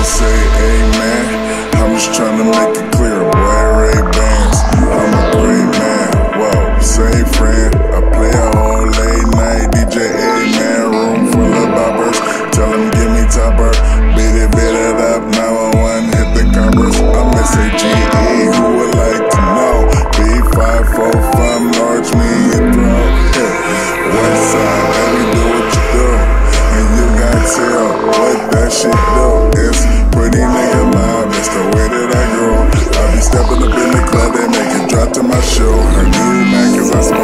Say amen. I'm just trying to make it clear. Black Ray-Bans, I'm a great man. Wow, same friend. I play a whole late night DJ A-man. Room full of boppers. Tell him give me topper. Beat it up. Now I want hit the converse. I'm S-A-G-E. Who would like to know? B545 large me a pro. West side, baby, do what you do. And you got tell what that shit do. Stepping up in the club, they make it drop to my shoe. Her new Mac is I small. I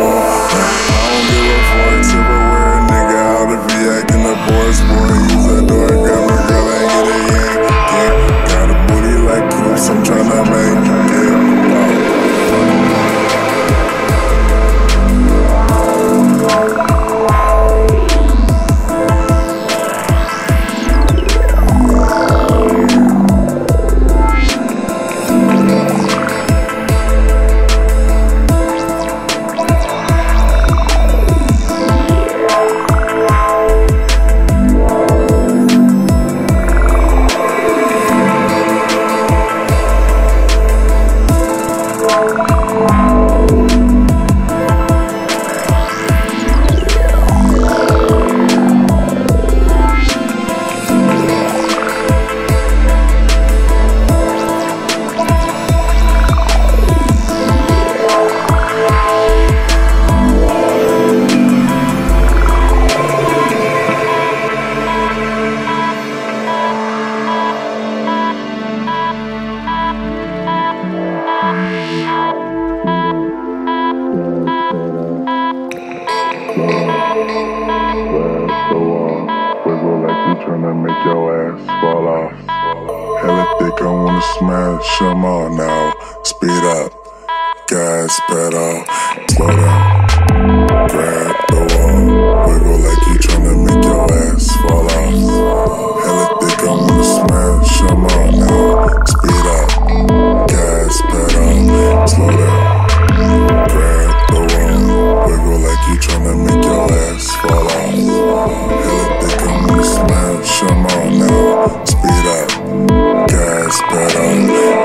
don't give a fuck to wear a nigga out of V.I. in the boys for use that door. Got my girl, I get a yank. Yeah, got a booty like coops, I'm tryna make it. Fall off. Hella thick, I wanna smash them all now. Speed up, gas pedal, slow down. Grab the wall, wiggle like you tryna make your ass fall off. Hella thick, I wanna smash them all now. Speed up, gas pedal, slow down. Grab the wall, wiggle like you tryna make your ass fall off. Hella thick, I wanna smash them all now. Speed up, gas pedal. Slow down.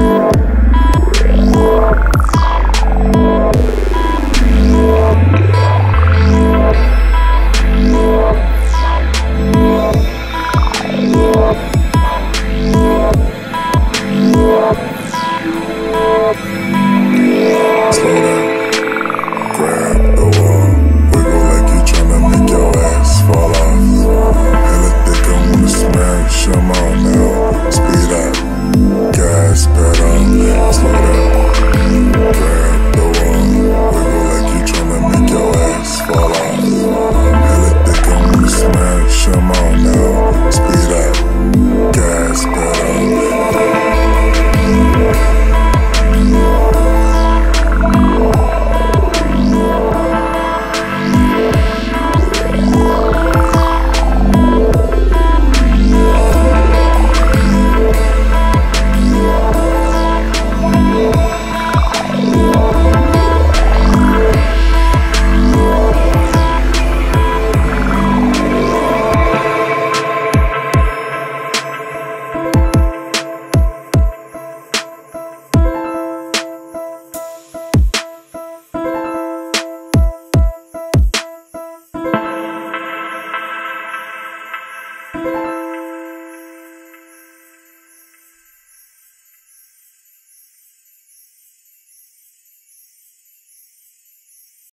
Come on now, speed up, gas pedal, slow down, grab the wall, wiggle like you tryna make your ass fall off. Hella thick, I'm gonna smash, come on now, speed up, gas pedal.